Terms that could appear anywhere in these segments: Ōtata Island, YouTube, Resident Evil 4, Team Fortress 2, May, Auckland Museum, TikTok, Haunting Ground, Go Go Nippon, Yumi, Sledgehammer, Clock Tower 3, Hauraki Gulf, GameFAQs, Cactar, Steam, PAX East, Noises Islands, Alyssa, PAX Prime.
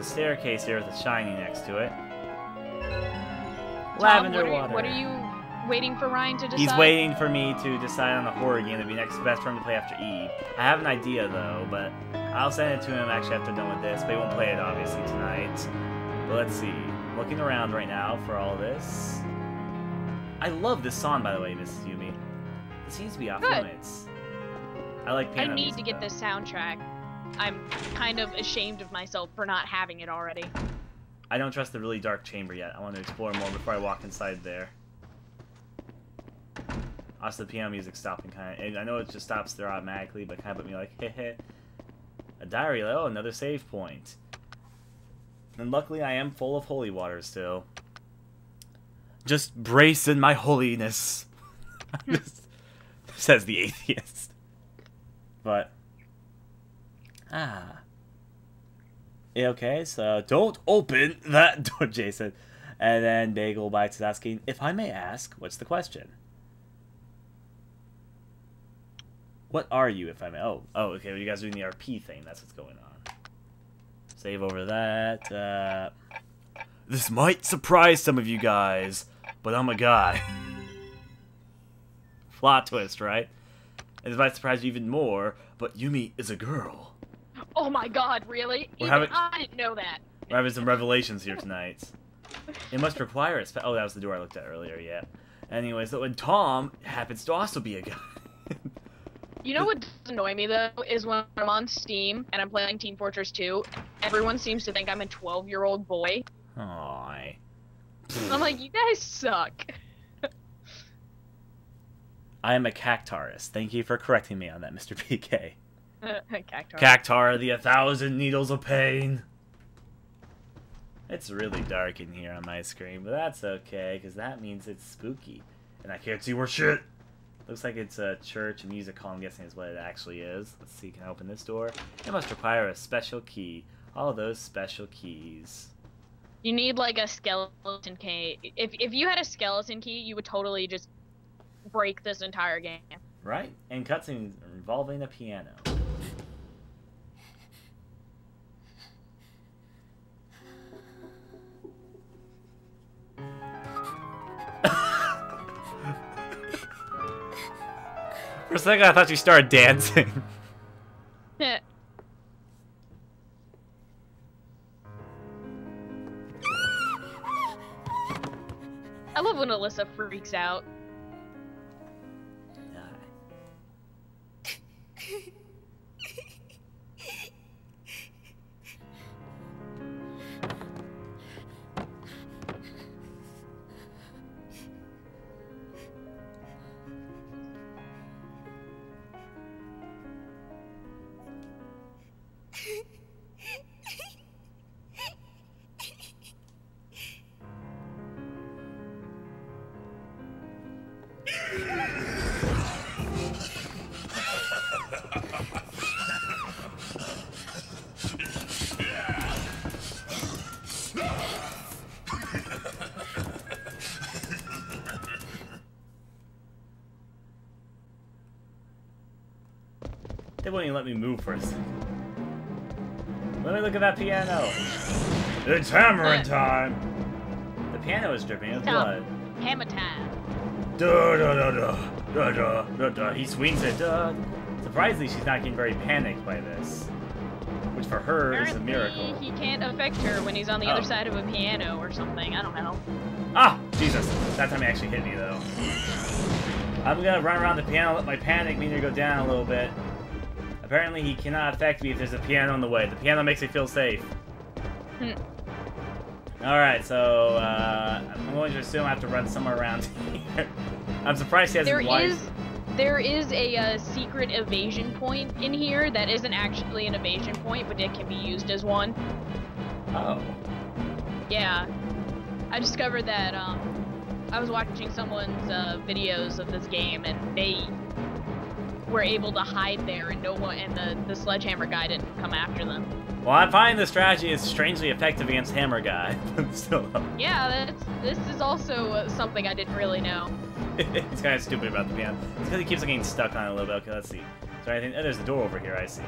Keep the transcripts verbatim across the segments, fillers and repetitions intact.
a staircase here with a shiny next to it. Tom, Lavender what you, water. What are you waiting for Ryan to decide? He's waiting for me to decide on a horror game that'd be next best for him to play after Eve. I have an idea though, but I'll send it to him actually after done with this, but he won't play it obviously tonight. But let's see. Looking around right now for all this. I love this song, by the way, Missus Yumi. It seems to be off limits. I like piano I need music, to get though. This soundtrack. I'm kind of ashamed of myself for not having it already. I don't trust the really dark chamber yet. I want to explore more before I walk inside there. Also, the piano music stopping kind of... I know it just stops there automatically, but kind of put me like, heh heh. A diary, oh, another save point. And luckily I am full of holy water still. Just brace in my holiness. Just, says the atheist. But... Ah. Okay, so don't open that door, Jason. And then Bagel Bites is asking, if I may ask, what's the question? What are you, if I may? Oh, oh, okay, well, you guys are doing the R P thing. That's what's going on. Save over that. Uh, this might surprise some of you guys, but I'm a guy. Plot twist, right? And this might surprise you even more, but Yumi is a girl. Oh my god, really? Even having, I didn't know that. We're having some revelations here tonight. It must require it. Oh, that was the door I looked at earlier, yeah. Anyway, so when Tom happens to also be a guy. You know what does annoy me, though, is when I'm on Steam and I'm playing Team Fortress two, everyone seems to think I'm a twelve-year-old boy. Aww. I'm like, you guys suck. I am a cactarist. Thank you for correcting me on that, Mister P K. Cactar. Cactar, the a thousand needles of pain. It's really dark in here on my screen, but that's okay, because that means it's spooky. And I can't see where shit. Looks like it's a church music hall, I'm guessing is what it actually is. Let's see, can I open this door? It must require a special key. All those special keys. You need, like, a skeleton key. If, if you had a skeleton key, you would totally just break this entire game. Right, and cutscenes involving a piano. For a second, I thought she started dancing. Yeah. I love when Alyssa freaks out. They won't even let me move for a second. Let me look at that piano. It's hammering time. The piano is dripping with blood. Hammer time. Da da da da da da da da. He swings it. Da. Surprisingly, she's not getting very panicked by this, which for her apparently, is a miracle. He can't affect her when he's on the oh. other side of a piano or something. I don't know. Ah, Jesus! That time he actually hit me though. I'm gonna run around the piano, let my panic meter go down a little bit. Apparently he cannot affect me if there's a piano in the way. The piano makes me feel safe. Hmm. Alright, so uh, I'm going to assume I have to run somewhere around here. I'm surprised he has his wife. Is, there is a uh, secret evasion point in here that isn't actually an evasion point, but it can be used as one. Oh. Yeah. I discovered that um, I was watching someone's uh, videos of this game, and they... were able to hide there, and no one, and the, the sledgehammer guy didn't come after them. Well, I find the strategy is strangely effective against hammer guy. So, yeah, that's, this is also something I didn't really know. It's kind of stupid about the piano. It's because he keeps getting stuck on it a little bit. Okay, let's see. Is there anything? Oh, there's a door over here. I see.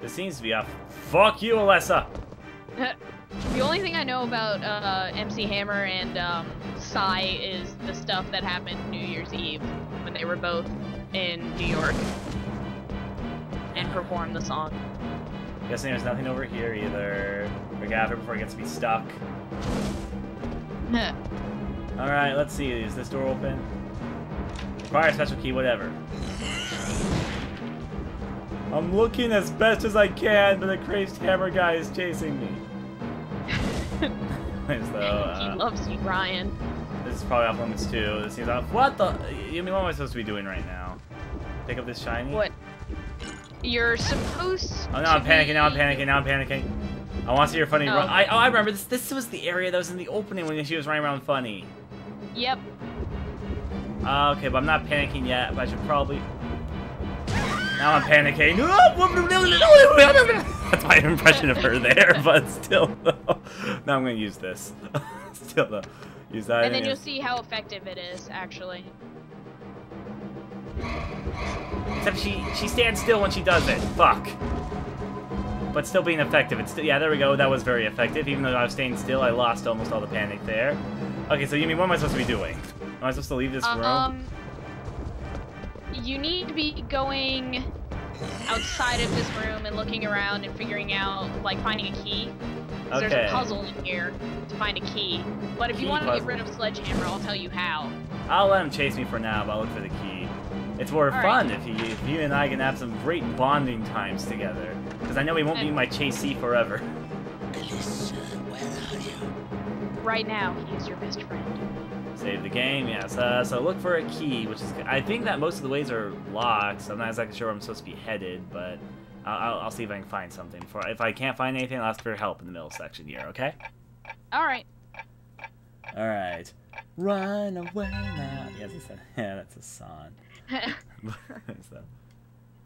This seems to be off. Fuck you, Alyssa. The only thing I know about uh, M C Hammer and um, Psy is the stuff that happened New Year's Eve when they were both in New York and performed the song. I'm guessing there's nothing over here either. We gather before it gets to be stuck. All right, let's see. Is this door open? Require a special key, whatever. I'm looking as best as I can, but the crazed hammer guy is chasing me. So, uh, he loves you, Brian. This is probably off limits too. This seems off. What the? You mean, what am I supposed to be doing right now? Pick up this shiny. What? You're supposed. Oh no! I'm to panicking be... now! I'm panicking now! I'm panicking! I want to see your funny. Oh. Run. I oh I remember this. This was the area that was in the opening when she was running around funny. Yep. Uh, okay, but I'm not panicking yet. But I should probably. Now I'm panicking. That's my impression of her there, but still, though. Now I'm going to use this. Still, though. Use that. And then you'll see how effective it is, actually. Except she, she stands still when she does it. Fuck. But still being effective. It's still, yeah, there we go. That was very effective. Even though I was staying still, I lost almost all the panic there. Okay, so Yumi, what am I supposed to be doing? Am I supposed to leave this room? Um, you need to be going outside of this room and looking around and figuring out, like, finding a key. Okay. There's a puzzle in here to find a key. But if key you want puzzle. to get rid of Sledgehammer, I'll tell you how. I'll let him chase me for now, but I'll look for the key. It's more All fun right. if, you, if you and I can have some great bonding times together. Because I know he won't and be my chasee forever. Alyssa, where are you? Right now, he is your best friend. Save the game, yes. Uh, so look for a key, which is... I think that most of the ways are locked, so I'm not exactly sure where I'm supposed to be headed, but... I'll, I'll see if I can find something. For if I can't find anything, I'll ask for help in the middle section here, okay? Alright. Alright. Run away now. Yes, I said, yeah, that's a song. So.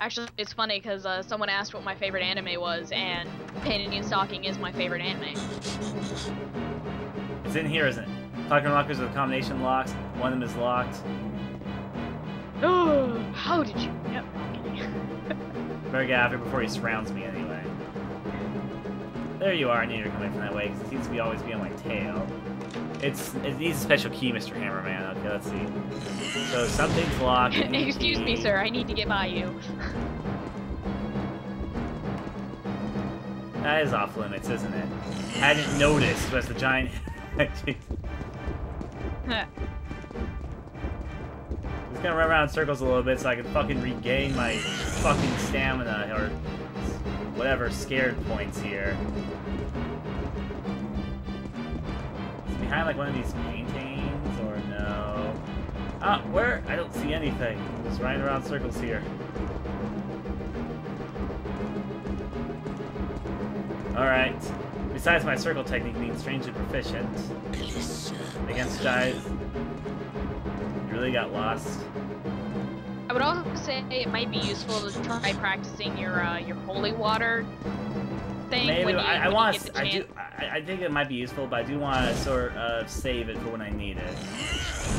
Actually, it's funny because uh, someone asked what my favorite anime was, and Painted New Stocking is my favorite anime. It's in here, isn't it? Pocket lockers with combination locks. One of them is locked. Oh, how did you... Yep, I'm kidding. Better get after before he surrounds me anyway. There you are. I knew you were coming from that way because it seems to be always be on my tail. It's, it needs a special key, Mister Hammerman. Okay, let's see. So something's locked. Excuse me, sir. I need to get by you. That is off limits, isn't it? Hadn't noticed was the giant. Just gonna run around in circles a little bit so I can fucking regain my fucking stamina or whatever scared points here. Behind like one of these paintings or no? Ah, where? I don't see anything. I'm just running around circles here. Alright. Besides, my circle technique being strangely proficient against guys. You really got lost. I would also say it might be useful to try practicing your uh, your holy water thing. Maybe when you, I, I want to. I do. I, I think it might be useful, but I do want to sort of save it for when I need it.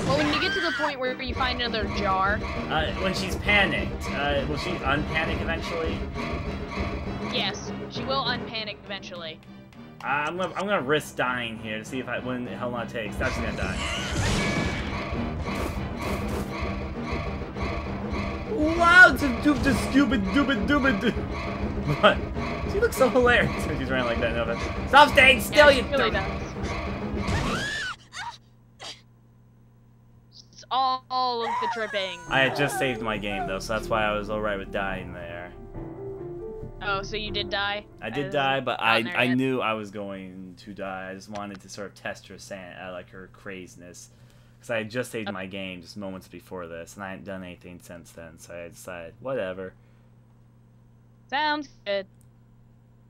Well, when you get to the point where you find another jar. Uh, when she's panicked, uh, will she unpanic eventually? Yes, she will unpanic eventually. Uh, I'm gonna I'm gonna risk dying here to see if I when how long it takes. That's gonna die. Wow, doop the stupid doobid doobid. What? She looks so hilarious when she's running like that. No, but stop staying still, yeah, you really dumb. It's all, all of the dripping. I had just saved my game though, so that's why I was all right with dying there. Oh, so you did die? I did I die, but I I yet. knew I was going to die. I just wanted to sort of test her sand, uh, like her craziness. Because I had just saved my game just moments before this, and I hadn't done anything since then, so I decided, whatever. Sounds good.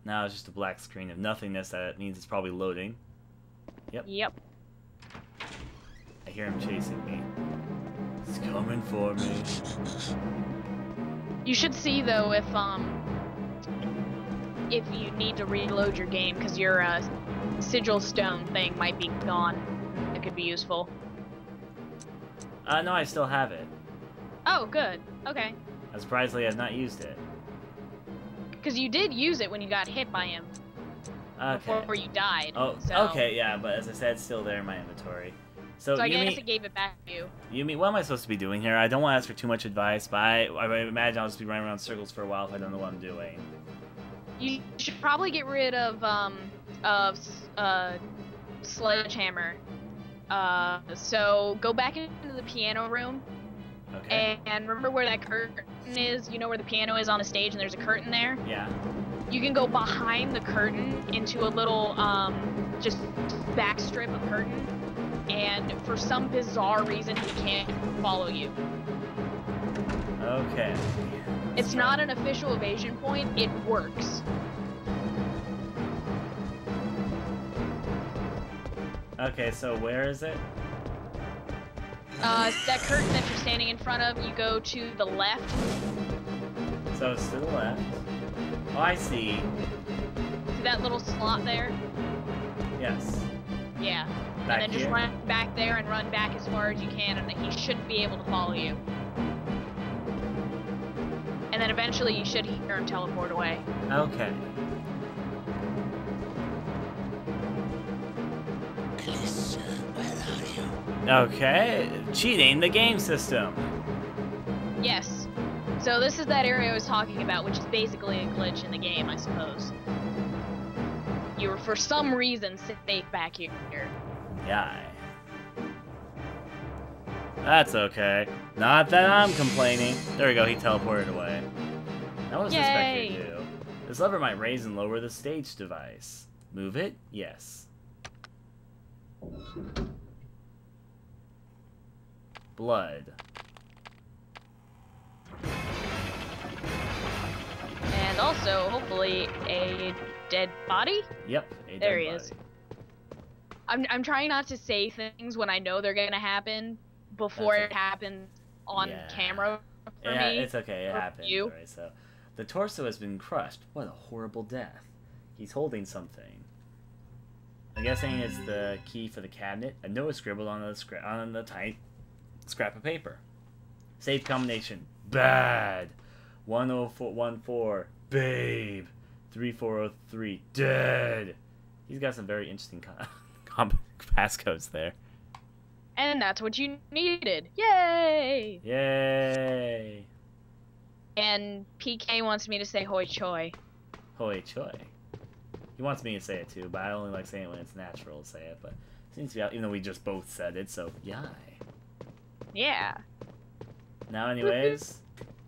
Now it's just a black screen of nothingness that means it's probably loading. Yep. Yep. I hear him chasing me. He's coming for me. You should see, though, if, um... if you need to reload your game, because your, uh, sigil stone thing might be gone. It could be useful. Uh, no, I still have it. Oh, good. Okay. I'm surprised I've not used it. Because you did use it when you got hit by him. okay. before you died. Oh, so. Okay, yeah, but as I said, it's still there in my inventory. So, so I Yumi, guess I gave it back to you. Yumi, what am I supposed to be doing here? I don't want to ask for too much advice, but I, I imagine I'll just be running around in circles for a while if I don't know what I'm doing. You should probably get rid of, um, of, uh, Sledgehammer. Uh, so go back into the piano room. Okay. And, and remember where that curtain is? You know where the piano is on the stage and there's a curtain there? Yeah. You can go behind the curtain into a little, um, just back strip of curtain. And for some bizarre reason, he can't follow you. Okay. It's not an official evasion point, it works. Okay, so where is it? Uh, that curtain that you're standing in front of, you go to the left. So it's to the left. Oh, I see. See that little slot there? Yes. Yeah. Back and then just here. Run back there and run back as far as you can, and he shouldn't be able to follow you. And then eventually you should hear him teleport away. Okay. Alyssa, where are you? Okay, cheating the game system. Yes. So this is that area I was talking about, which is basically a glitch in the game, I suppose. You were for some reason safe back here. Yeah. That's okay. Not that I'm complaining. There we go, he teleported away. Now what does this spectre do? This lever might raise and lower the stage device. Move it? Yes. Blood. And also, hopefully, a dead body? Yep, a dead body. There he is. I'm, I'm trying not to say things when I know they're going to happen before it happens on yeah. camera for yeah, me. Yeah, it's okay. It happens. You. Right, so. The torso has been crushed. What a horrible death. He's holding something. I'm guessing it's the key for the cabinet. A note scribbled on the, scra on the tiny scrap of paper. Safe combination. Bad. one oh four one four. Babe. three four oh three. Dead. He's got some very interesting con passcodes there. And that's what you needed. Yay! Yay! And P K wants me to say hoi choi. Hoi choi. He wants me to say it too, but I only like saying it when it's natural to say it, but it seems to be, even though we just both said it, so yay. Yeah. Now anyways,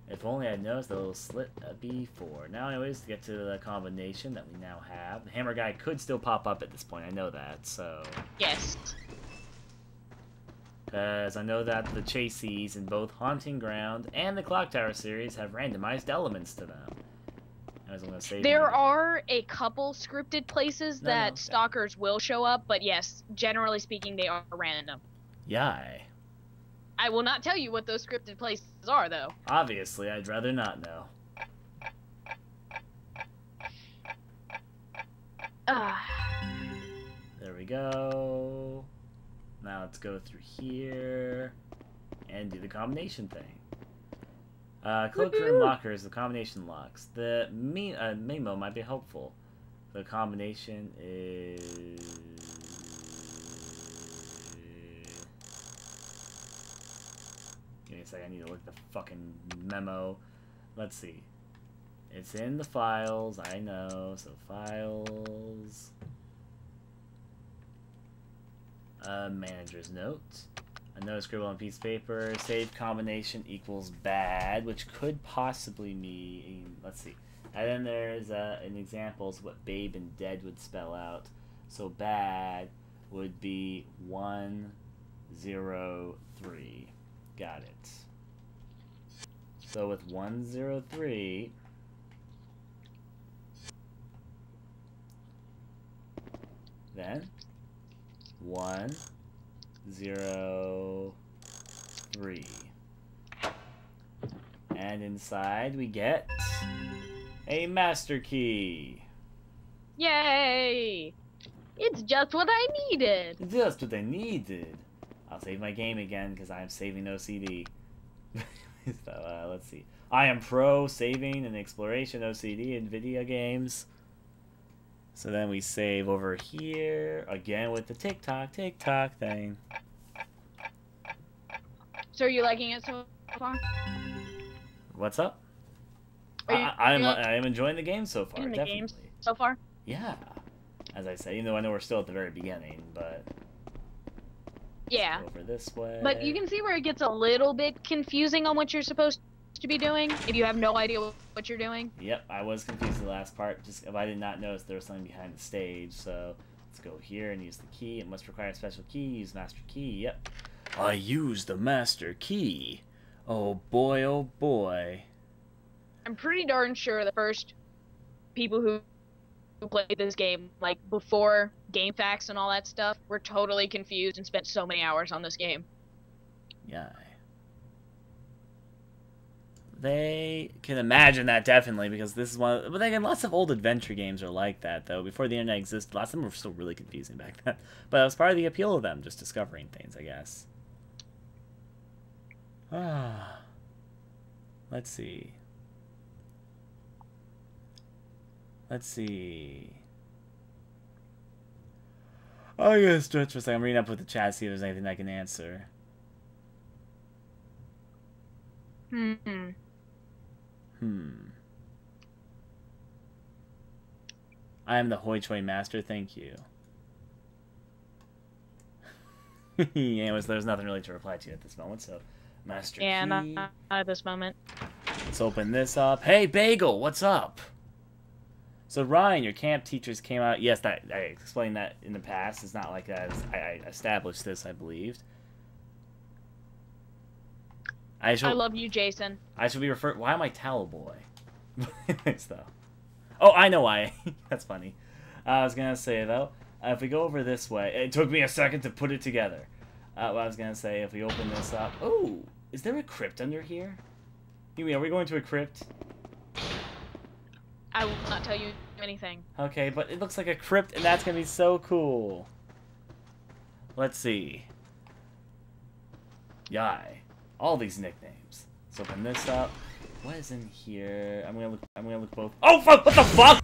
if only I'd noticed the little slit before. Now anyways, to get to the combination that we now have, the hammer guy could still pop up at this point, I know that, so... Yes. Because I know that the chasees in both Haunting Ground and the Clock Tower series have randomized elements to them. I was gonna say there them. Are a couple scripted places no, that no, okay. stalkers will show up, but yes, generally speaking, they are random. Yay. I will not tell you what those scripted places are, though. Obviously, I'd rather not know. Uh. There we go. Now let's go through here and do the combination thing. Uh, cloakroom lockers, the combination locks. The me uh, memo might be helpful. The combination is... Give me a second, I need to look at the fucking memo. Let's see. It's in the files, I know, so files... A manager's note. A note scribbled on a piece of paper. Save combination equals bad, which could possibly mean. Let's see. And then there's uh, an example of what babe and dead would spell out. So bad would be one, zero, three. Got it. So with one, zero, three. Then. One, zero, three. And inside we get a master key. Yay! It's just what I needed. It's just what I needed. I'll save my game again because I'm saving O C D. So, uh, let's see. I am pro saving and exploration O C D in video games. So then we save over here again with the TikTok, TikTok thing. So are you liking it so far? What's up? You, I, I'm, I am enjoying the game so far. In the definitely. Games so far? Yeah. As I said, even though I know we're still at the very beginning, but... Yeah. Over this way. But you can see where it gets a little bit confusing on what you're supposed to be doing if you have no idea what you're doing. Yep, I was confused the last part. Just if I did not notice there was something behind the stage, so let's go here and use the key. It must require a special key. Use master key. Yep. I used the master key. Oh boy, oh boy. I'm pretty darn sure the first people who who played this game, like before GameFAQs and all that stuff, were totally confused and spent so many hours on this game. Yeah. They can imagine that, definitely, because this is one of, but again, lots of old adventure games are like that, though. Before the internet existed, lots of them were still really confusing back then. But that was part of the appeal of them, just discovering things, I guess. Ah. Let's see. Let's see. Oh, I'm gonna stretch for a second. I'm reading up with the chat, see if there's anything I can answer. Hmm. Hmm. I am the hoi choi master. Thank you. Anyways, there's nothing really to reply to at this moment. So, master. Yeah, not, not at this moment. Let's open this up. Hey, Bagel, what's up? So Ryan, your camp teachers came out. Yes, that I explained that in the past. It's not like that. I, I established this, I believed. I, shall, I love you, Jason. I should be referred. Why am I towel boy? Though. Oh, I know why. That's funny. I was gonna say though, uh, if we go over this way, it took me a second to put it together. Uh, what I was gonna say, if we open this up. Oh, is there a crypt under here? Yumi, are we going to a crypt? I will not tell you anything. Okay, but it looks like a crypt, and that's going to be so cool. Let's see. Yai. All these nicknames. Let's open this up. What is in here? I'm going to look I'm going to look both. Oh, fuck! What the fuck?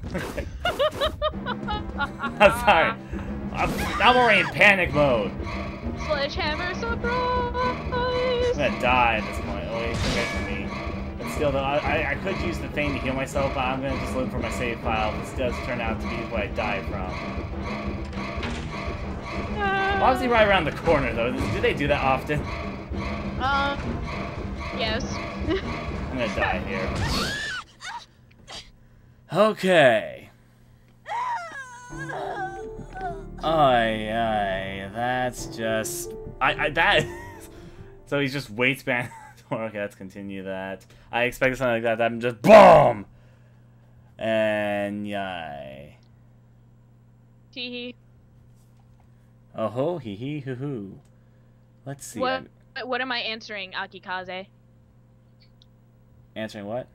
I'm sorry. I'm, I'm already in panic mode. Sledgehammer surprise! I'm going to die at this point. Oh, wait, forget for me. Still though, I, I could use the thing to heal myself, but I'm gonna just look for my save file. This does turn out to be what I died from. No. Obviously right around the corner though. Do they do that often? Um, yes. I'm gonna die here. Okay. Aye, aye, that's just... I, I, that... So he's just waits back. Okay, let's continue that. I expected something like that. I'm just BOOM! And yay. Tee hee. Oh ho, hee hee hoo hoo. Let's see. What, what am I answering, Akikaze? Answering what?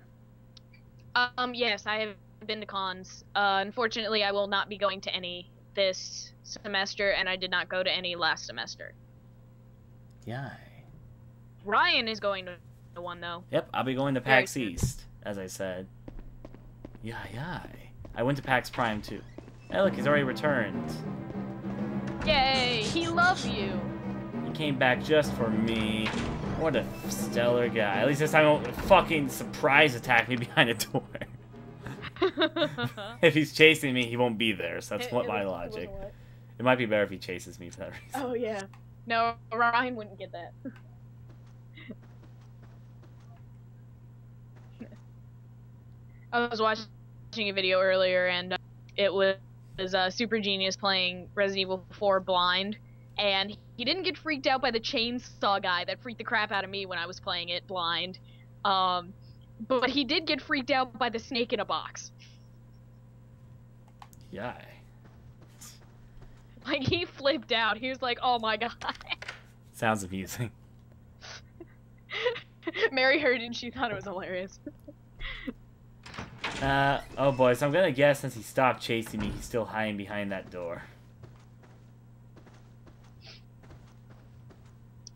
Um, yes, I have been to cons. Uh, unfortunately, I will not be going to any this semester, and I did not go to any last semester. Yay. Ryan is going to the one, though. Yep, I'll be going to PAX East, as I said. Yeah, yeah. I went to PAX Prime, too. Hey, look, he's already returned. Yay, he loves you. He came back just for me. What a stellar guy. At least this time he won't fucking surprise attack me behind a door. If he's chasing me, he won't be there, so that's it, what it my was, logic. It, it might be better if he chases me for that reason. Oh, yeah. No, Ryan wouldn't get that. I was watching a video earlier, and uh, it was, was uh, Super Genius playing Resident Evil four blind, and he didn't get freaked out by the chainsaw guy that freaked the crap out of me when I was playing it blind, um, but he did get freaked out by the snake in a box. Yeah. Like, he flipped out. He was like, oh my god. Sounds amusing. Mary heard it, and she thought it was hilarious. Uh, oh boy, so I'm gonna guess since he stopped chasing me, he's still hiding behind that door.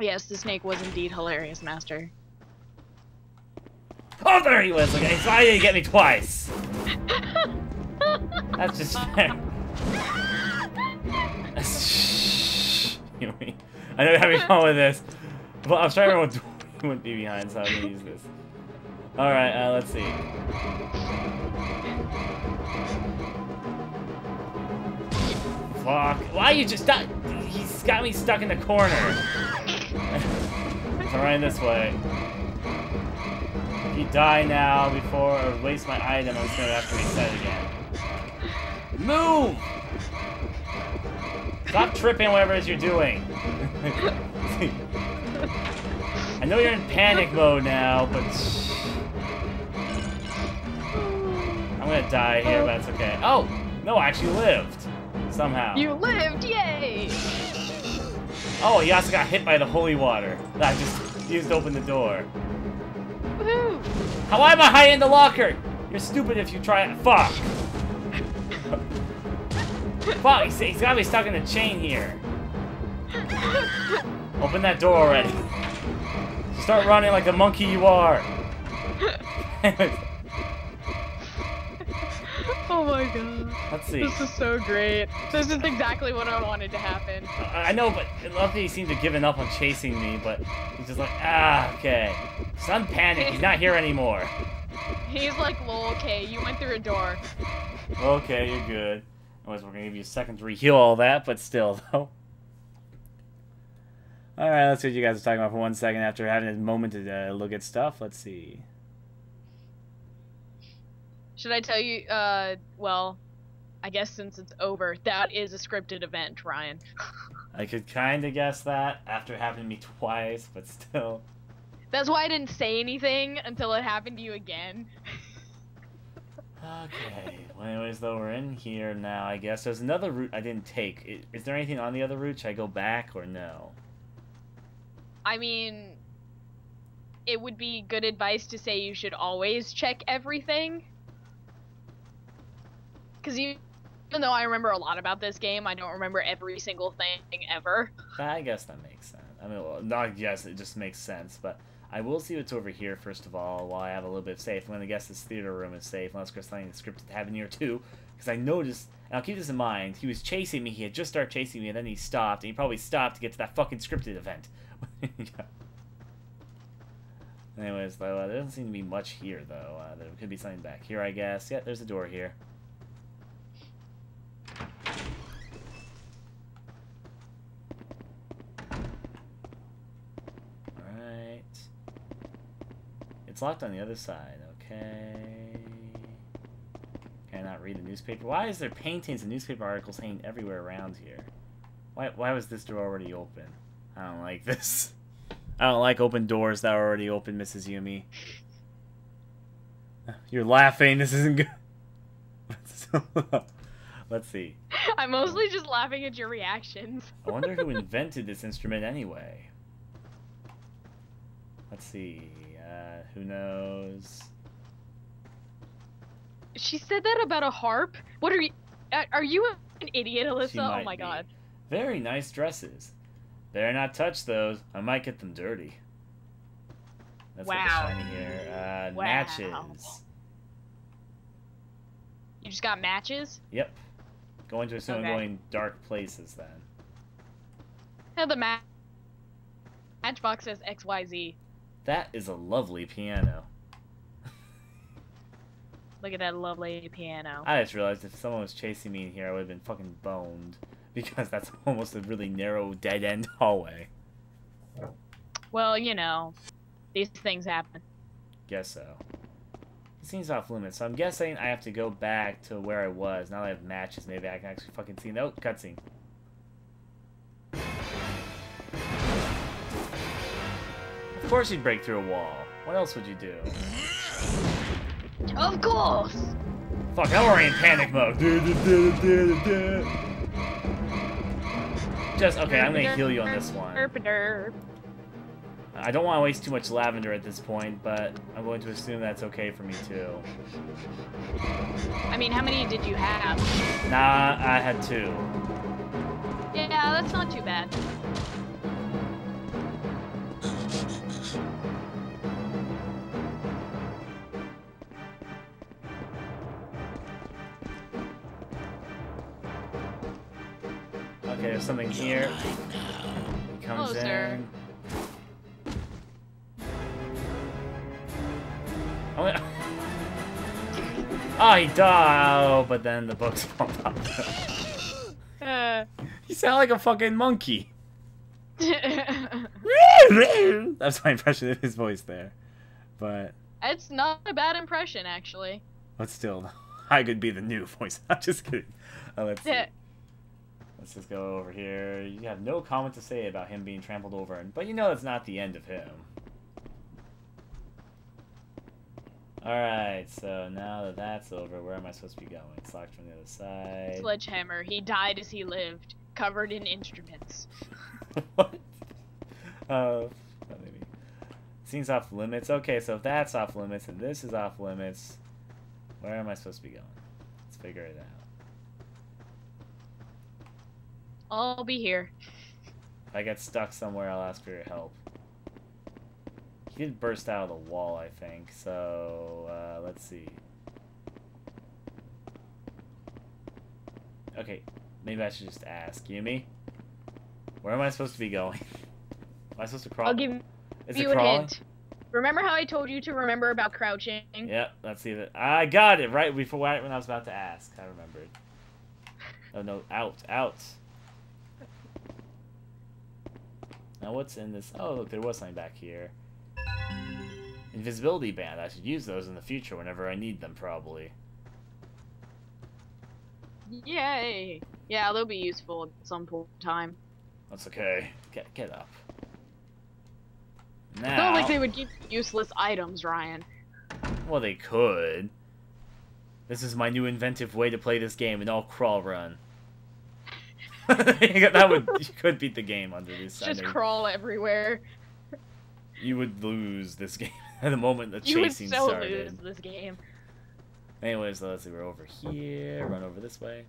Yes, the snake was indeed hilarious, Master. Oh, there he was! Okay, so he didn't get me twice! That's just fair. Yumi. I know you're having fun with this, but I'm trying to remember what would be behind, so I'm gonna use this. All right, uh, let's see. Fuck! Why you just stop? He's got me stuck in the corner. I'm running this way. If you die now before I waste my item, I'm just gonna have to reset again. Move! Stop tripping, whatever it is you're doing. I know you're in panic mode now, but I'm gonna die here, but that's okay. Oh! No, I actually lived. Somehow. You lived, yay! Oh, you also got hit by the holy water. I just used to open the door. Woohoo! How am I hiding in the locker? You're stupid if you try it. Fuck! Fuck, he's, he's gotta be stuck in the chain here. Open that door already. Start running like the monkey you are. Oh my god. Let's see. This is so great. This is exactly what I wanted to happen. I know, but luckily he seemed to have given up on chasing me, but he's just like, ah, okay. Son panic, he's not here anymore. He's like, lol, okay, you went through a door. Okay, you're good. Otherwise, we're going to give you a second to re-heal all that, but still, though. Alright, let's see what you guys are talking about for one second after having a moment to uh, look at stuff. Let's see. Should I tell you, uh, well, I guess since it's over, that is a scripted event, Ryan. I could kind of guess that after happening to me twice, but still. That's why I didn't say anything until it happened to you again. Okay, well anyways though, we're in here now, I guess. There's another route I didn't take. Is there anything on the other route? Should I go back or no? I mean, it would be good advice to say you should always check everything. Because even though I remember a lot about this game, I don't remember every single thing ever. I guess that makes sense. I mean, well, not yes, it just makes sense, but... I will see what's over here, first of all, while I have a little bit of safe. I'm going to guess this theater room is safe, unless there's something scripted to have in here, too. Because I noticed, and I'll keep this in mind, he was chasing me, he had just started chasing me, and then he stopped, and he probably stopped to get to that fucking scripted event. Yeah. Anyways, though, uh, there doesn't seem to be much here, though. Uh, there could be something back here, I guess. Yeah, there's a door here. It's locked on the other side, okay. Can I not read the newspaper? Why is there paintings and newspaper articles hanging everywhere around here? Why, why was this door already open? I don't like this. I don't like open doors that are already open, Missus Yumi. You're laughing, this isn't good. Let's see. I'm mostly just laughing at your reactions. I wonder who invented this instrument anyway. Let's see. Uh, who knows? She said that about a harp? What are you... Are you an idiot, Alyssa? Oh my god. Very nice dresses. Better not touch those. I might get them dirty. Let's get the shiny here. Uh, wow. Matches. You just got matches? Yep. Going to assume I'm going dark places then. Now the ma- matchbox says X Y Z. That is a lovely piano. Look at that lovely piano. I just realized if someone was chasing me in here, I would have been fucking boned. Because that's almost a really narrow, dead-end hallway. Well, you know, these things happen. Guess so. It seems off-limits, so I'm guessing I have to go back to where I was. Now that I have matches, maybe I can actually fucking see... No, cutscene. Of course you'd break through a wall. What else would you do? Of course! Fuck, I'm already in panic mode. Just, okay, I'm gonna heal you on this one. I don't want to waste too much lavender at this point, but I'm going to assume that's okay for me too. I mean, how many did you have? Nah, I had two. Yeah, that's not too bad. Okay, there's something here. comes Closer. in. Oh, yeah. I die, oh, but then the books fall out. uh. You sound like a fucking monkey. That's my impression of his voice there, but it's not a bad impression actually. But still, I could be the new voice. I'm just kidding. Uh, let's see. Let's just go over here. You have no comment to say about him being trampled over, but you know that's not the end of him. Alright, so now that that's over, where am I supposed to be going? It's locked from the other side. Sledgehammer, he died as he lived, covered in instruments. What? Uh, maybe. Scene's off limits. Okay, so if that's off limits and this is off limits, where am I supposed to be going? Let's figure it out. I'll be here. If I get stuck somewhere, I'll ask for your help. He did burst out of the wall, I think, so uh, let's see. Okay, maybe I should just ask. Yumi? Where am I supposed to be going? Am I supposed to crawl? I'll give Is you it a crawling? hint. Remember how I told you to remember about crouching? Yep, let's see that. I got it right before when I was about to ask. I remembered. Oh no, out, out. Now what's in this? Oh look, there was something back here. Invisibility band. I should use those in the future whenever I need them, probably. Yay! Yeah, they'll be useful at some time. That's okay. Get get up. Now, it's not like they would give you useless items, Ryan. Well, they could. This is my new inventive way to play this game, and I'll crawl run. That would you could beat the game under this. Just standard. Crawl everywhere. You would lose this game at the moment the you chasing would so started. Lose this game. Anyways, let's see. We're over here. Run over this way.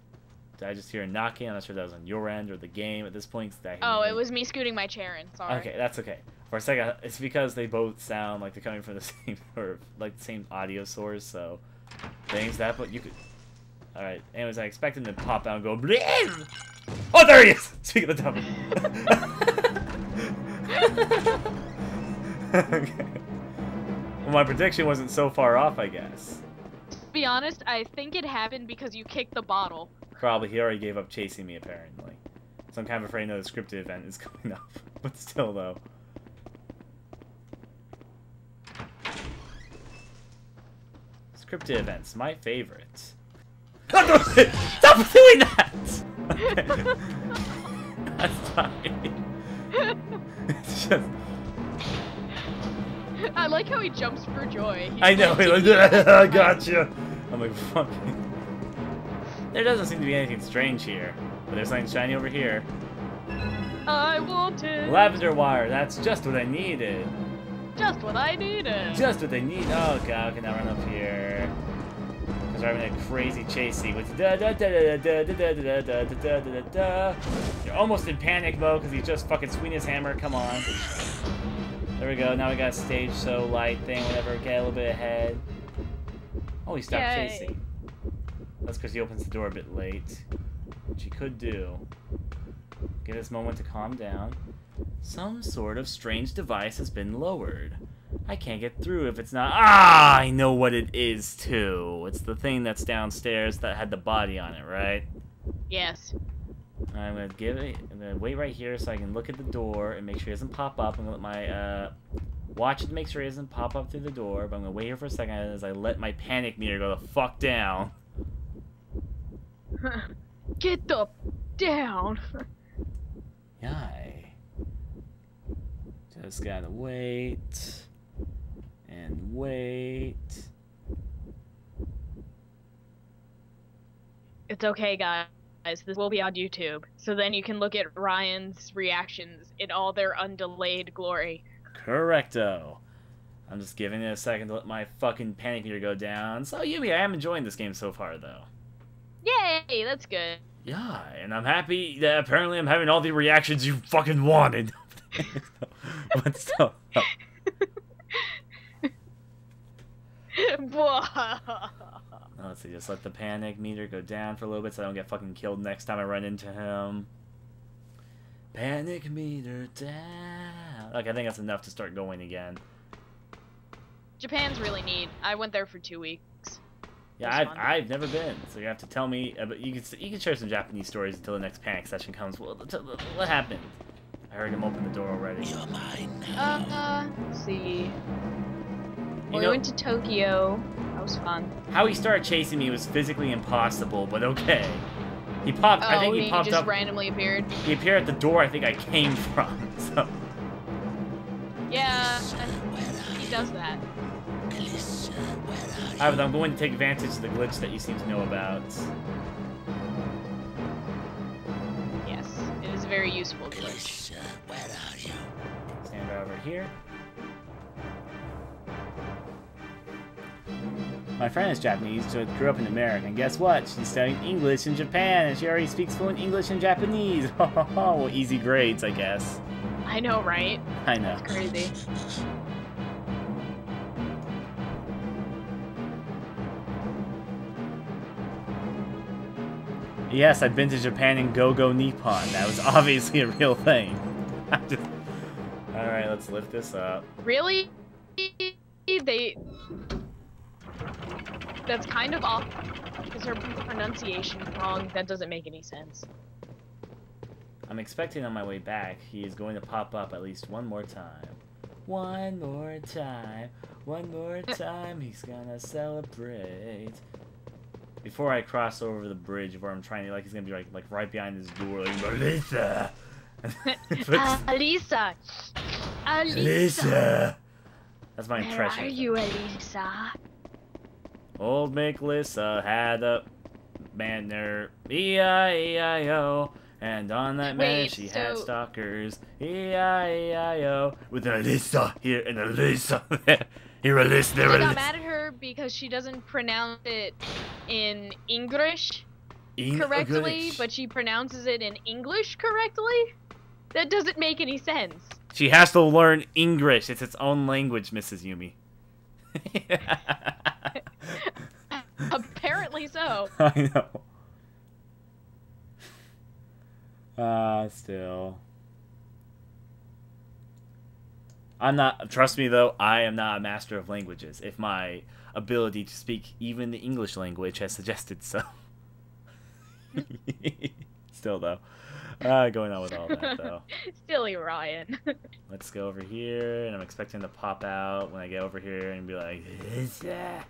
Did I just hear a knocking? I'm not sure if that was on your end or the game at this point. That oh, it was me scooting my chair in. Sorry. Okay, that's okay. For a second, it's because they both sound like they're coming from the same or like the same audio source. So things that, but you could. All right. Anyways, I expect him to pop out and go. Bleh! Oh, there he is. Speak of the devil. Okay. Well, my prediction wasn't so far off, I guess. To be honest, I think it happened because you kicked the bottle. Probably. He already gave up chasing me, apparently. So I'm kind of afraid another scripted event is coming up. But still, though. Scripted events, my favorite. Stop doing that! Okay. That's fine. It's just... I like how he jumps for joy. He's I know. He's like, I gotcha. I'm like, fuck. There doesn't seem to be anything strange here, but there's something shiny over here. I wanted lavender wire. That's just what I needed. Just what I needed. Just what they need. Oh god. Okay, now run up here. Cause we're having a crazy chase sequence. Da da da da da da da da da da da. You're almost in panic mode because he's just fucking swinging his hammer. Come on. There we go, now we got a stage so light thing, whatever, get a little bit ahead. Oh, he stopped Yay. chasing. That's because he opens the door a bit late, which he could do. Give this moment to calm down. Some sort of strange device has been lowered. I can't get through if it's not- Ah, I know what it is, too. It's the thing that's downstairs that had the body on it, right? Yes. I'm gonna give it. I'm gonna wait right here so I can look at the door and make sure it doesn't pop up. I'm gonna let my uh, watch it to make sure it doesn't pop up through the door. But I'm gonna wait here for a second as I let my panic meter go the fuck down. Get the down. Yay. Just gotta wait and wait. It's okay, guys. This will be on YouTube, so then you can look at Ryan's reactions in all their undelayed glory. Correcto. I'm just giving it a second to let my fucking panic meter go down. So, Yumi, I am enjoying this game so far, though. Yay, that's good. Yeah, and I'm happy that apparently I'm having all the reactions you fucking wanted. But still. Oh. Let's see, just let the panic meter go down for a little bit so I don't get fucking killed next time I run into him. Panic meter down. Okay, I think that's enough to start going again. Japan's really neat. I went there for two weeks. Yeah, I've, I've never been, so you have to tell me. About, you can you can share some Japanese stories until the next panic session comes. What, what happened? I heard him open the door already. You're mine now. Uh, let's see. Well, we went to Tokyo. That was fun. How he started chasing me was physically impossible, but okay. He popped. Oh, I think he, he popped just up. Just randomly appeared. He appeared at the door I think I came from. So. Yeah, he does that. I was, I'm going to take advantage of the glitch that you seem to know about. Yes, it is a very useful glitch. Where are you? Stand right over here. My friend is Japanese, so grew up in America, and guess what? She's studying English in Japan, and she already speaks fluent English and Japanese. Oh, well, easy grades, I guess. I know, right? I know. That's crazy. Yes, I've been to Japan in Go Go Nippon. That was obviously a real thing. Just... All right, let's lift this up. Really? They... That's kind of off. Is her pronunciation wrong? That doesn't make any sense. I'm expecting on my way back, he is going to pop up at least one more time. One more time. One more time. He's gonna celebrate. Before I cross over the bridge, where I'm trying to, like, he's gonna be like, like right behind this door, like, Alyssa. uh, Alyssa. Alyssa. That's my impression. Where are you, Alyssa? Old McLissa had a banner, E I E I O, and on that man she so... had stalkers, E I E I O, with an Alyssa here and an Alyssa there. Here, Alyssa, there, Alyssa. I got mad at her because she doesn't pronounce it in English in correctly, English. But she pronounces it in English correctly? That doesn't make any sense. She has to learn English. It's its own language, Missus Yumi. Yeah. Apparently so. I know. Ah, uh, still. I'm not. Trust me, though. I am not a master of languages. If my ability to speak even the English language has suggested so. Still, though. Uh, going on with all that, though. Silly Ryan. Let's go over here, and I'm expecting to pop out when I get over here and be like, is that?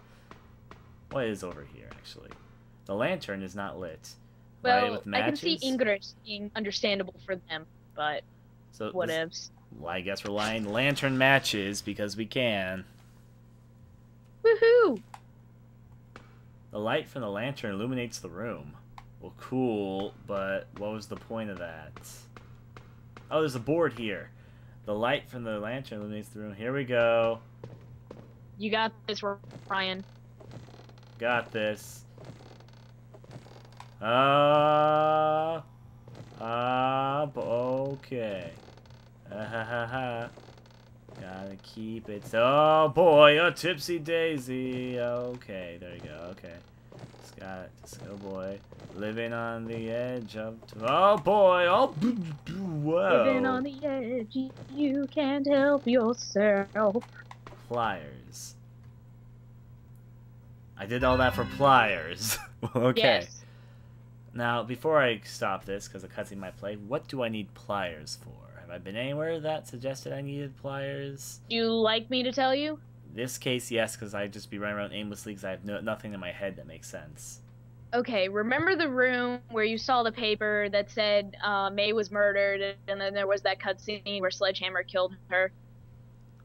What is over here, actually? The lantern is not lit. Well, right, with matches? I can see English being understandable for them, but so whatevs. Well, I guess we're lying lantern matches because we can. Woohoo! The light from the lantern illuminates the room. Well, cool, but what was the point of that? Oh, there's a board here. The light from the lantern illuminates the room. Here we go. You got this, Ryan. Got this. Uh, uh, okay. Uh, ha, ha, ha. Gotta keep it. Oh boy, a tipsy daisy. Okay, there you go. Okay. Just got it. Just, oh boy. Living on the edge of. Oh boy. Oh, whoa. Living on the edge. You can't help yourself. Pliers. I did all that for pliers. Okay. Yes. Now, before I stop this, because the cutscene might play, what do I need pliers for? Have I been anywhere that suggested I needed pliers? Do you like me to tell you? In this case, yes, because I'd just be running around aimlessly because I have no nothing in my head that makes sense. Okay, remember the room where you saw the paper that said uh, May was murdered, and then there was that cutscene where Sledgehammer killed her?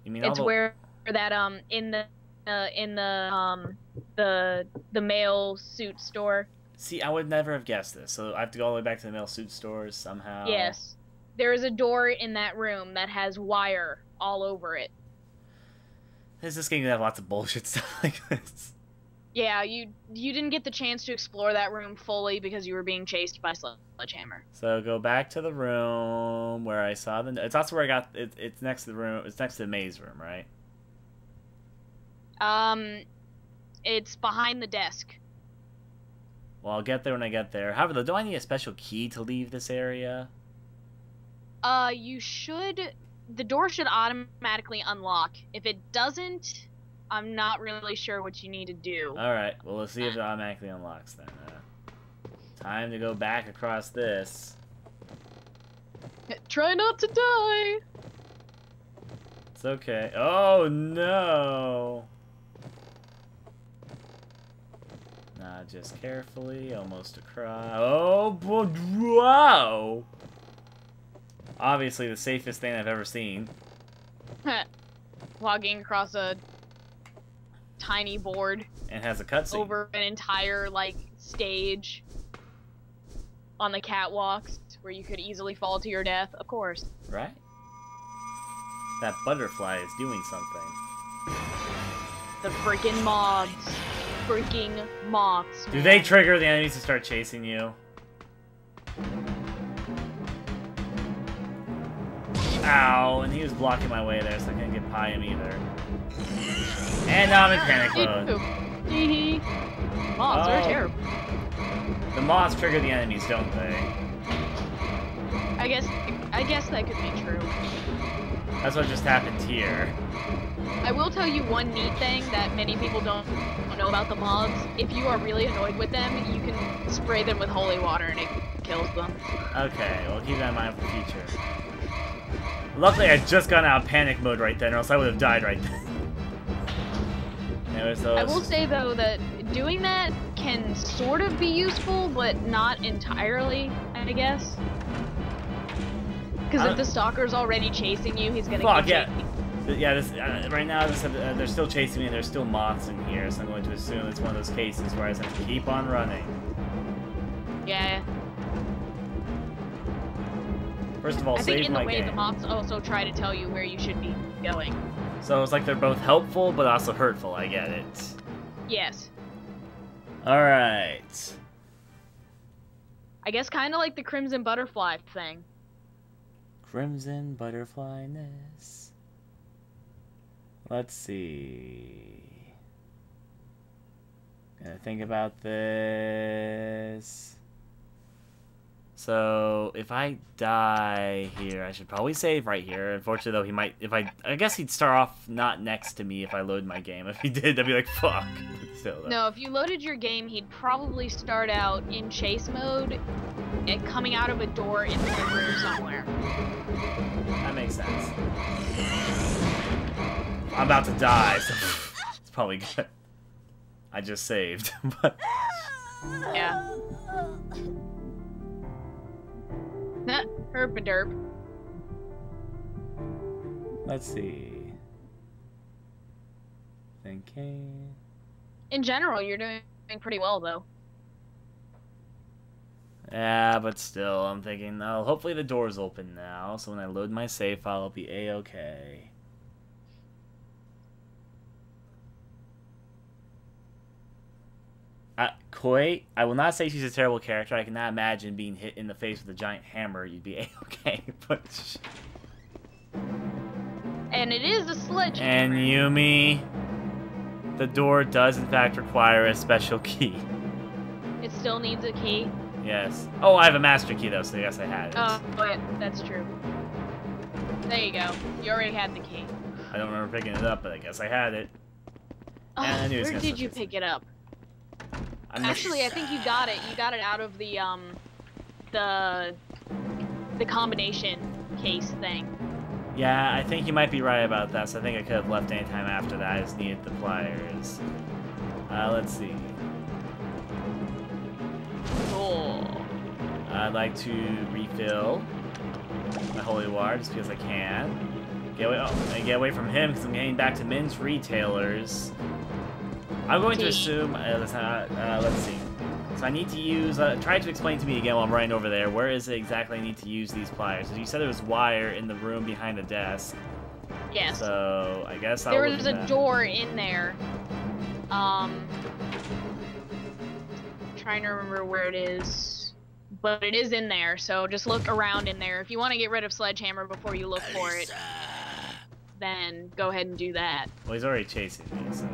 You mean it's all the... where that, um, in the... Uh, in the um the the mail suit store. See, I would never have guessed this, so I have to go all the way back to the mail suit stores somehow. Yes, there is a door in that room that has wire all over it. Is this game gonna have lots of bullshit stuff like this? Yeah, you you didn't get the chance to explore that room fully because you were being chased by Sledgehammer. So go back to the room where I saw the. It's also where I got. It, it's next to the room. It's next to the maze room, right? Um, it's behind the desk. Well, I'll get there when I get there. However, though, do I need a special key to leave this area? Uh, you should... The door should automatically unlock. If it doesn't, I'm not really sure what you need to do. Alright, well, let's see if it automatically unlocks then. Uh, time to go back across this. Try not to die! It's okay. Oh, no! Nah, just carefully, almost across. Oh, wow! Obviously the safest thing I've ever seen. Logging across a tiny board. And has a cutscene. Over an entire, like, stage on the catwalks where you could easily fall to your death, of course. Right? That butterfly is doing something. The freaking mobs. Freaking mobs. Man. Do they trigger the enemies to start chasing you? Ow, and he was blocking my way there, so I couldn't get pie him either. And now I'm in panic mode. Mobs oh. are terrible. The mobs trigger the enemies, don't they? I guess, I guess that could be true. That's what just happened here. I will tell you one neat thing that many people don't know about the mobs. If you are really annoyed with them, you can spray them with holy water and it kills them. Okay, well keep that in mind for the future. Luckily, I just got out of panic mode right then, or else I would have died right then. Anyways, so I will say, though, that doing that can sort of be useful, but not entirely, I guess. Because if the stalker's already chasing you, he's gonna fuck, get yeah. chasing. Yeah, this, uh, right now, this, uh, they're still chasing me, and there's still moths in here, so I'm going to assume it's one of those cases where I just have to keep on running. Yeah. First of all, I think in the way game. The mobs also try to tell you where you should be going. So it's like they're both helpful, but also hurtful. I get it. Yes. All right. I guess kind of like the Crimson Butterfly thing. Crimson Butterflyness. Let's see. Gotta think about this. So, if I die here, I should probably save right here. Unfortunately, though, he might... If I I guess he'd start off not next to me if I load my game. If he did, I'd be like, fuck. Still, no, if you loaded your game, he'd probably start out in chase mode and coming out of a door in the room somewhere. That makes sense. I'm about to die, so it's probably good. I just saved, but... Yeah. Nah, herp-a-derp. Let's see. Thinking. In general, you're doing pretty well, though. Yeah, but still, I'm thinking, oh, hopefully the door's open now, so when I load my save file, I'll be A-okay. Uh, Koi, I will not say she's a terrible character. I cannot imagine being hit in the face with a giant hammer. You'd be A-okay, but... And it is a sledgehammer. And Yumi, the door does in fact require a special key. It still needs a key? Yes. Oh, I have a master key though, so yes, I had it. Oh, yeah, that's true. There you go. You already had the key. I don't remember picking it up, but I guess I had it. Oh, and I knew where did you pick it up? I'm Actually, just... I think you got it. You got it out of the um, the the combination case thing. Yeah, I think you might be right about that. So I think I could have left any time after that. I just needed the pliers. Uh, let's see. Cool. I'd like to refill my holy water just because I can. Get away! Oh, I get away from him because I'm getting back to men's retailers. I'm going to assume, uh, let's, not, uh, let's see, so I need to use, uh, try to explain to me again while I'm running over there, where is it exactly I need to use these pliers? So you said there was wire in the room behind the desk. Yes. So, I guess I'll... There was a door in there. Um, trying to remember where it is, but it is in there, so just look around in there. If you want to get rid of Sledgehammer before you look for it, then go ahead and do that. Well, he's already chasing me, so...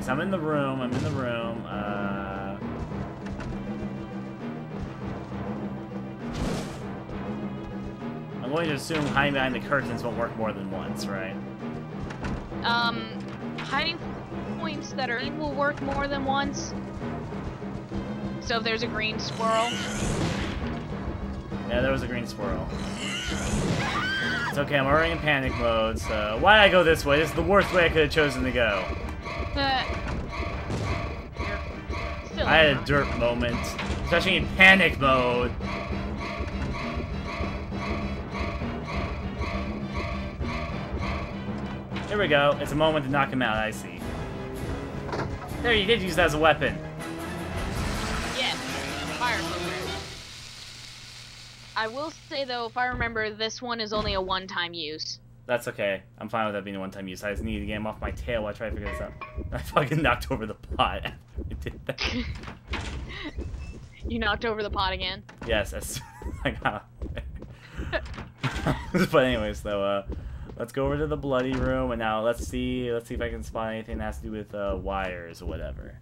So I'm in the room, I'm in the room, uh... going to assume hiding behind the curtains won't work more than once, right? Um, hiding points that are in will work more than once. So if there's a green squirrel. Yeah, there was a green squirrel. It's okay, I'm already in panic mode, so... Why did I go this way? This is the worst way I could have chosen to go. Uh, still I had a dirt moment. Especially in panic mode. Here we go. It's a moment to knock him out, I see. There, you did use that as a weapon. Yes. Fire poker. I will say, though, if I remember, this one is only a one-time use. That's okay. I'm fine with that being a one-time use. I just need to get him off my tail while I try to figure this out. I fucking knocked over the pot after I did that. You knocked over the pot again? Yes, as soon as I got it. But anyways, though, uh... let's go over to the bloody room, and now let's see. Let's see if I can spot anything that has to do with uh, wires or whatever.